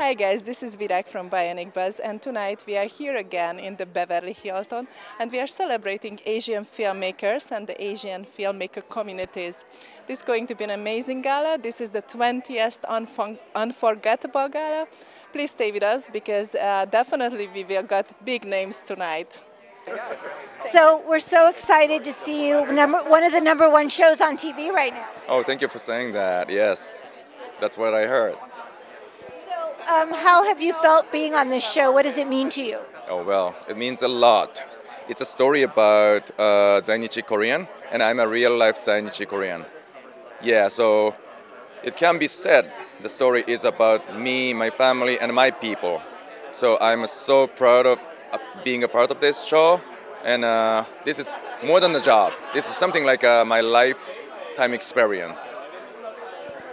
Hi guys, this is Virak from Bionic Buzz, and tonight we are here again in the Beverly Hilton, and we are celebrating Asian filmmakers and the Asian filmmaker communities. This is going to be an amazing gala. This is the 20th Unforgettable Gala. Please stay with us because definitely we will get big names tonight. So we're so excited to see you. One of the #1 shows on TV right now. Oh, thank you for saying that. Yes, that's what I heard. How have you felt being on this show? What does it mean to you? Oh, well, it means a lot. It's a story about Zainichi Korean, and I'm a real-life Zainichi Korean. Yeah, so it can be said the story is about me, my family, and my people. So I'm so proud of being a part of this show, and this is more than a job. This is something like my lifetime experience.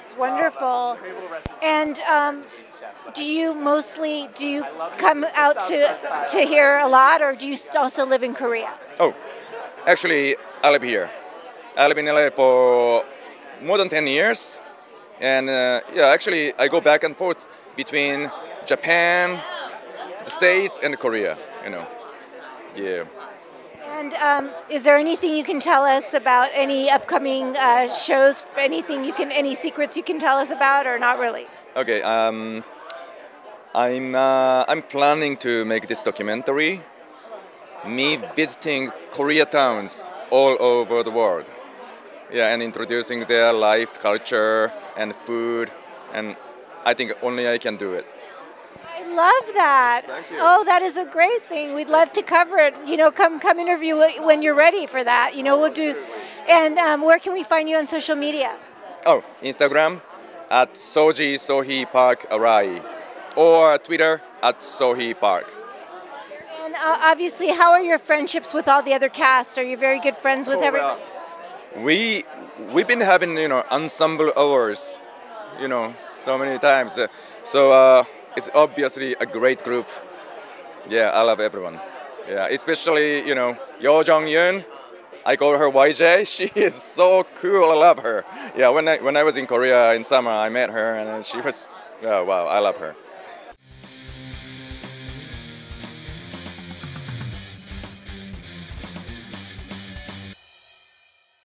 It's wonderful. And do you come out to here a lot, or do you also live in Korea? Oh, actually, I live here. I live in LA for more than 10 years, and yeah, actually, I go back and forth between Japan, the States, and Korea. You know, yeah. And is there anything you can tell us about any upcoming shows? Anything you can, any secrets you can tell us about, or not really? Okay, I'm planning to make this documentary, me visiting Korea towns all over the world. Yeah, and introducing their life, culture, and food, and I think only I can do it. I love that. Thank you. Oh, that is a great thing. We'd love to cover it. You know, come interview when you're ready for that. You know, we'll do. And where can we find you on social media? Oh, Instagram. At Soji Sohi Park Arai, or Twitter at Sohee Park. And obviously, how are your friendships with all the other cast? Are you very good friends with everyone? We've been having, you know, ensemble hours, you know, so many times. So it's obviously a great group. Yeah, I love everyone. Yeah, especially, you know, Yo Jong Yoon. I call her YJ. She is so cool. I love her. Yeah, when I was in Korea in summer, I met her, and she was, oh, wow, I love her.